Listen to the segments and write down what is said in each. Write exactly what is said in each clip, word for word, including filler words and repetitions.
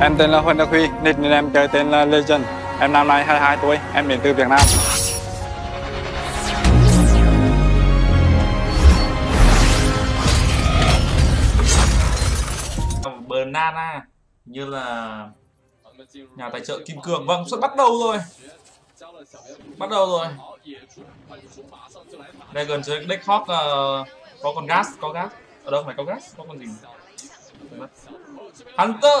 Em tên là Huỳnh Đức Huy, nickname em chơi tên là Legend. Em năm nay hai mươi hai tuổi, em đến từ Việt Nam. Banana như là nhà tài trợ kim cương. Vâng, sẽ bắt đầu rồi. Bắt đầu rồi. Đây gần dưới deck hawk uh, có con gas, có gas. Ở đâu phải có gas, có con gì? Hunter.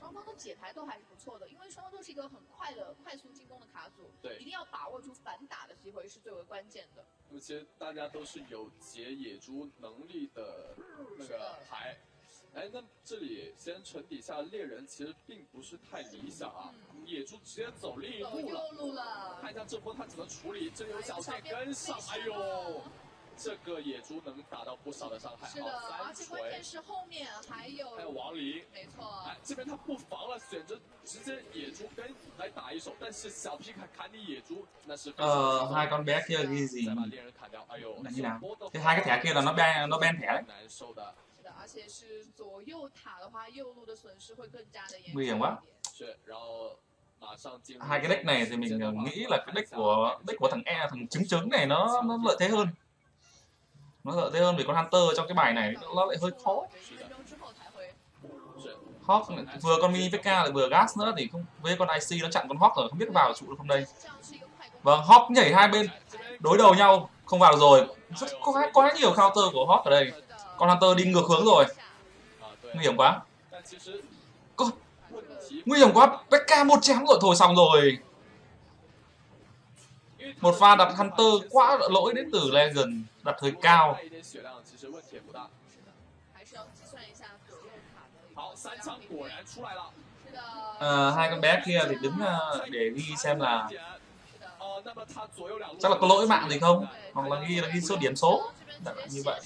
Ờ, hai con bé kia ghi gì là như nào? Thế hai cái thẻ kia là nó ban nó ban thẻ đấy. Nguy hiểm quá. Hai cái deck này thì mình nghĩ là cái deck của deck của thằng E, thằng trứng trứng này nó nó lợi thế hơn. Nó lợi thế hơn vì con Hunter trong cái bài này nó lại hơi khó. Hawk vừa con mini pê ca lại vừa gas nữa thì không, với con i xê nó chặn con Hawk rồi, không biết vào trụ được không đây. Vâng, Hawk nhảy hai bên đối đầu nhau không vào rồi. Rất có quá nhiều counter của Hawk ở đây. Con Hunter đi ngược hướng rồi. Nguy hiểm quá. Con... Nguy hiểm quá, pê ca một chém rồi, thôi xong rồi. Một pha đặt Hunter quá lỗi đến từ Legend, đặt hơi cao. À, hai con bé kia thì đứng để ghi xem là chắc là có lỗi mạng gì không, hoặc là ghi là ghi số điểm số đặt như vậy.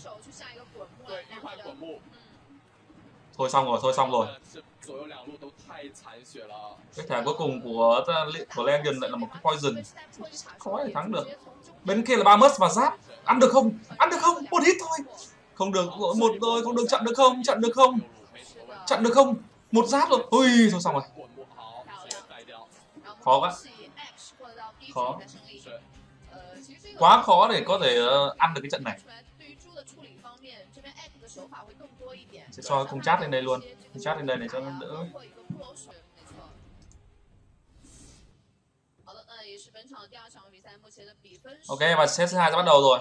Thôi xong rồi, thôi xong rồi. Cái thẻ cuối cùng của của Legend lại là một cái poison, khó để thắng được. Bên kia là ba mất và giáp, ăn được không? Ăn được không? Một hit thôi. Không được, một rồi, không được, chặn được không? Chặn được không? Chặn được không? Một giáp rồi. Ui, thôi xong rồi. Khó quá. Khó. Quá khó để có thể ăn được cái trận này. Sẽ cho cùng chat lên đây luôn, cùng chat lên đây để cho nó đỡ. Ok, và set thứ hai sẽ bắt đầu rồi.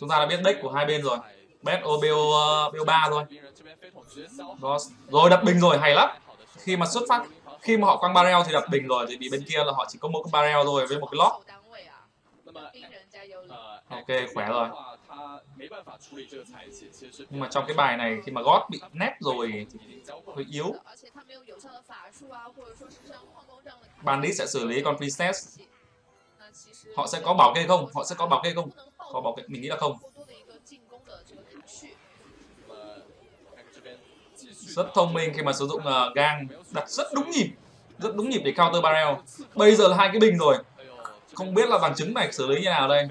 Chúng ta đã biết deck của hai bên rồi. Bet bê o ba rồi. Rồi đặt bình rồi, hay lắm. Khi mà xuất phát, khi mà họ quăng barrel thì đặt bình rồi, thì vì bên kia là họ chỉ có một cái barrel rồi với một cái lót. Ok, khỏe rồi. Nhưng mà trong cái bài này khi mà gót bị nét rồi thì hơi yếu. Ban lý sẽ xử lý con princess. Họ sẽ có bảo kê không? Họ sẽ có bảo kê không? Có bảo kê, mình nghĩ là không. Rất thông minh khi mà sử dụng uh, gang, đặt rất đúng nhịp, rất đúng nhịp để counter barrel. Bây giờ là hai cái bình rồi. Không biết là vàng trứng này xử lý như nào đây.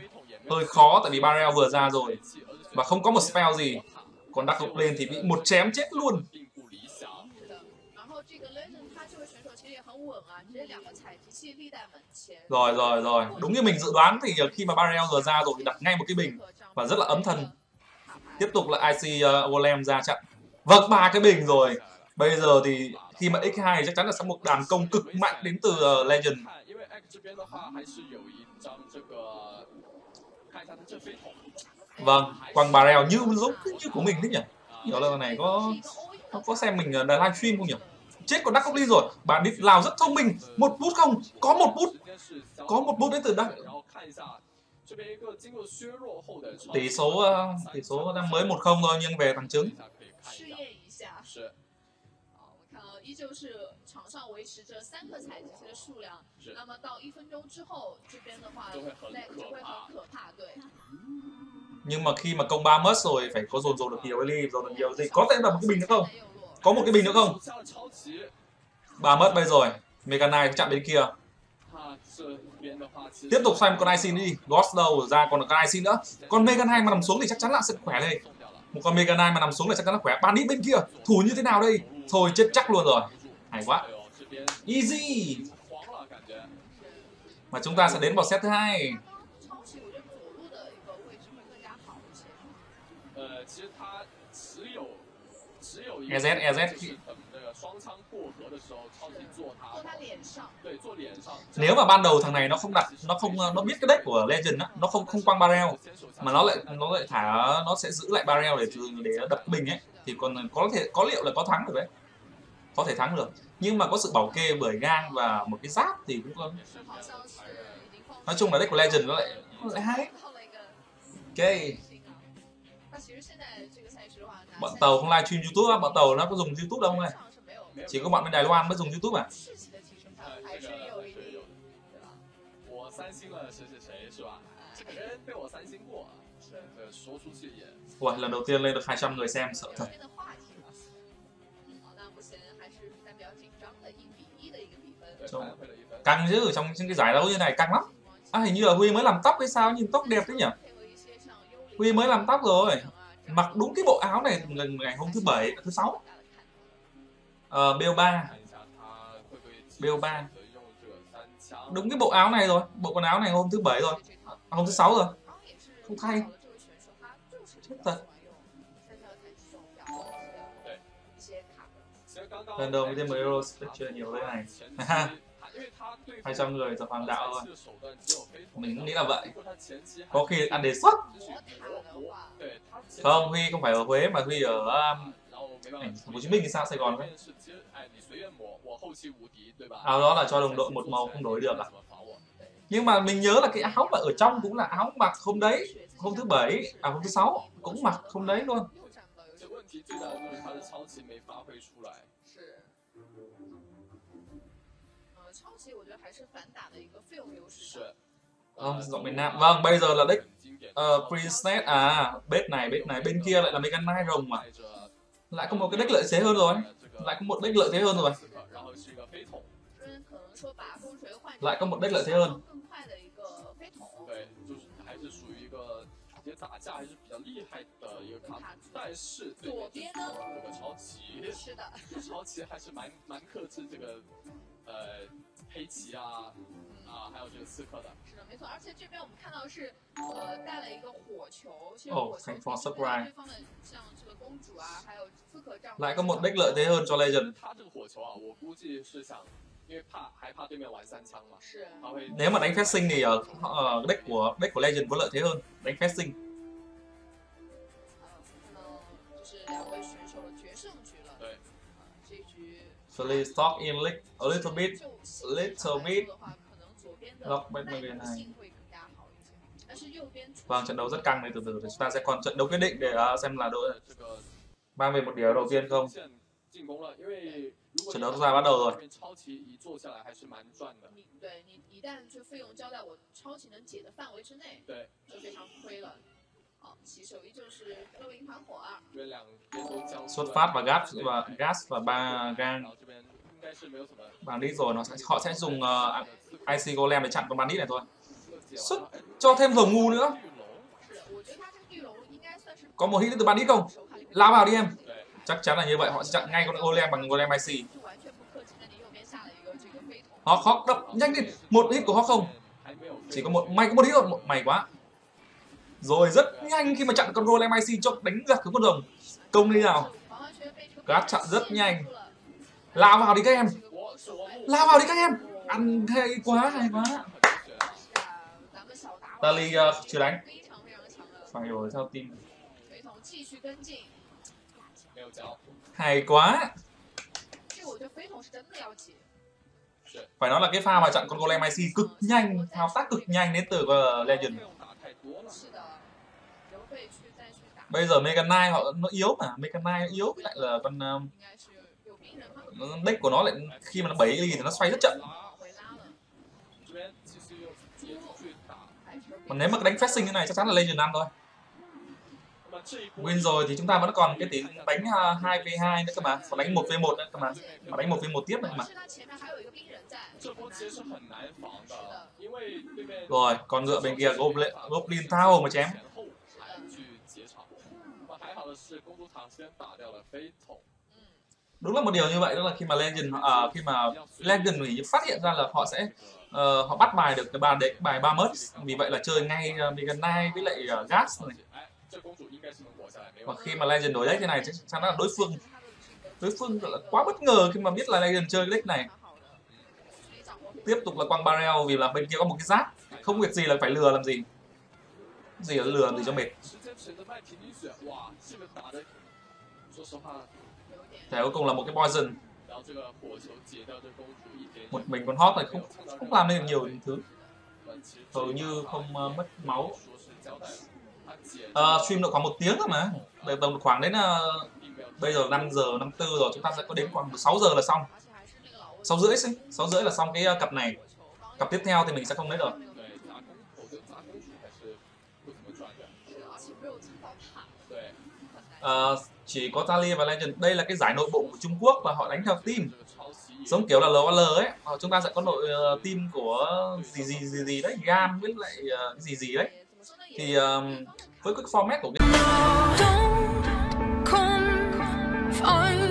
Hơi khó tại vì barrel vừa ra rồi và không có một spell gì. Còn đặc lục lên thì bị một chém chết luôn. Rồi rồi rồi, đúng như mình dự đoán thì khi mà barrel vừa ra rồi thì đặt ngay một cái bình và rất là ấm thân. Tiếp tục là Ice Golem ra chặn. Vâng, ba cái bình rồi. Bây giờ thì khi mà ích hai thì chắc chắn là sẽ một đàn công cực mạnh đến từ Legend. Vâng, quăng barrel như giống như của mình đấy nhỉ. Hiểu là này có có xem mình là livestream không nhỉ? Chết con Đắc Cốc Ly rồi. Bạn đi lao rất thông minh. Một bút không? Có một bút. Có một bút đến từ Đắc. Tỷ số uh, tỷ số đang mới một không thôi nhưng về bằng chứng. Nhưng mà khi mà công ba mất rồi phải có dồn dồn được nhiều ly, dồn được nhiều gì. Có thể là một cái bình nữa không? Có một cái bình nữa không? Ba mất bây rồi. Mega Knight chạm bên kia. Tiếp tục xoay một con Ice đi. Ghost đâu ra còn con Ice nữa. Con Mega Knight mà nằm xuống thì chắc chắn là sẽ khỏe đây. Một con Mega Knight mà nằm xuống là chắc chắn là khỏe. Bandit bên kia. Thủ như thế nào đây? Thôi chết chắc luôn rồi. Hay quá. Easy. Mà chúng ta sẽ đến vào set thứ hai. Ez, Ez. Nếu mà ban đầu thằng này nó không đặt, nó không, nó biết cái deck của Legend á, nó không không quăng barrel mà nó lại nó lại thả, nó sẽ giữ lại barrel để để đập mình ấy, thì còn có thể có liệu là có thắng được đấy, có thể thắng được. Nhưng mà có sự bảo kê bởi gang và một cái giáp thì cũng có. Nói chung là deck của Legend nó lại nó lại hay. Ok. Bọn tàu không live stream YouTube á, bọn tàu nó có dùng YouTube đâu không này? Chỉ có bọn bên Đài Loan mới dùng YouTube à? Ủa, lần đầu tiên lên được hai trăm người xem, sợ thật. Căng chứ, trong những cái giải đấu như này căng lắm. À, hình như là Huy mới làm tóc hay sao, nhìn tóc đẹp thế nhỉ? Huy mới làm tóc rồi. Mặc đúng cái bộ áo này lần ngày hôm thứ bảy, thứ sáu. Ờ, bê o ba. bê o ba. Đúng cái bộ áo này rồi. Bộ quần áo này hôm thứ bảy rồi. À, hôm thứ sáu rồi. Không thay. Chết thật. Lần đầu tiên mới Euro Spectre nhiều thế này. hai trăm người tập hoàn đạo thôi. Mình cũng nghĩ là vậy. Có khi ăn đề xuất. Không, Huy không phải ở Huế mà Huy ở um, Hồ Chí Minh thì sao, Sài Gòn đấy. Áo đó là cho đồng đội một màu không đổi được à? Nhưng mà mình nhớ là cái áo mà ở trong cũng là áo mặc hôm đấy, hôm thứ bảy, à hôm thứ sáu cũng mặc hôm đấy luôn. Ờ, giọng miền Nam. Vâng, bây giờ là đích uh, Princess. À, bếp này, bếp này, bên kia lại là Mega Knight rồng mà. Lại có một cái đích lợi thế hơn rồi. Lại có một đích lợi thế hơn rồi. Lại có một đích lợi thế hơn. Oh, thanks for subscribe. Lại có một đích lợi thế hơn cho Legend. Nếu mà đánh Facing thì ở uh, deck của deck của Legend có lợi thế hơn, đánh Facing. So let's talk in like a little bit, little bit. Lock back bên này. Vâng, trận đấu rất căng này, từ từ chúng ta sẽ còn trận đấu quyết định để uh, xem là đội mang về một điểm đầu tiên không. Trận đấu ra bắt đầu rồi. Xuất phát và gas và gas và ba gang. Bandit rồi, nó sẽ, họ sẽ dùng uh, Ice Golem để chặn con Bandit này thôi. Xuất cho thêm rồng ngu nữa. Có một hit từ Bandit không? Lao vào đi em. Chắc chắn là như vậy, họ sẽ chặn ngay con Golem bằng Golem i xê. Họ khó đập nhanh đi, một hit của họ không. Chỉ có một, mày có một hit thôi, mày quá. Rồi rất nhanh khi mà chặn con Golem i xê cho đánh giật cái con rồng. Công đi nào. Gát chặn rất nhanh. Lao vào đi các em. Lao vào đi các em. Ăn hay quá, hay quá. Tali uh, chưa đánh. Phải rồi, sao tin. Hay quá. Phải nói là cái pha mà chặn con Golem i xê cực nhanh, thao tác cực nhanh đến từ Legend. Bây giờ Mega Knight họ nó yếu mà, Mega Knight yếu lại là con uh, deck của nó lại khi mà nó bấy đi thì nó xoay rất chậm. Mà nếu mà đánh phát sinh như này chắc chắn là Legend ăn thôi. Win rồi thì chúng ta vẫn còn cái tiếng đánh hai vê hai nữa cơ mà, còn đánh một vê một nữa cơ mà, mà đánh một vê một tiếp nữa mà. Rồi, con ngựa bên kia Goblin, Goblin thao hồ mà chém. Đúng là một điều như vậy, đó là khi mà Legend uh, khi mà Legend mình phát hiện ra là họ sẽ uh, họ bắt bài được cái bài đấy, bài ba mất, vì vậy là chơi ngay uh, Mega Knight với lại uh, Gas này. Và khi mà Legend đối deck thế này chắc chắn là đối phương đối phương là quá bất ngờ khi mà biết là Legend chơi cái deck này. Tiếp tục là quăng barrel vì là bên kia có một cái giáp, không việc gì là phải lừa làm gì, gì là lừa làm gì cho mệt. Thế cuối cùng là một cái poison, một mình con hot này không không làm nên nhiều thứ, hầu như không uh, mất máu. Uh, stream được khoảng một tiếng rồi mà, để tầm khoảng đến uh, bây giờ năm giờ năm mươi tư rồi, chúng ta sẽ có đến khoảng sáu giờ là xong, sáu rưỡi xin, sáu rưỡi là xong cái uh, cặp này. Cặp tiếp theo thì mình sẽ không lấy được. Uh, chỉ có Thalia và Legend, đây là cái giải nội bộ của Trung Quốc và họ đánh theo team, giống kiểu là lờ o lờ ấy, uh, chúng ta sẽ có đội uh, team của gì gì gì gì đấy, Gam với lại uh, gì gì đấy. Thì uh, với cái format của cái